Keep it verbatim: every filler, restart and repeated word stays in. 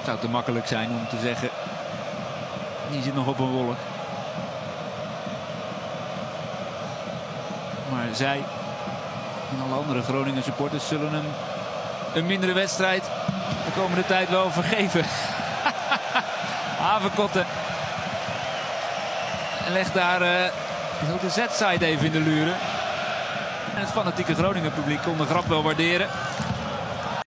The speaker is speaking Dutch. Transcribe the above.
Het zou te makkelijk zijn om te zeggen, die zit nog op een wolk. Maar zij en alle andere Groningen supporters zullen hem een mindere wedstrijd de komende tijd wel vergeven. Haverkotten legt daar uh, heel de Z-side even in de luren. En het fanatieke Groningen publiek kon de grap wel waarderen.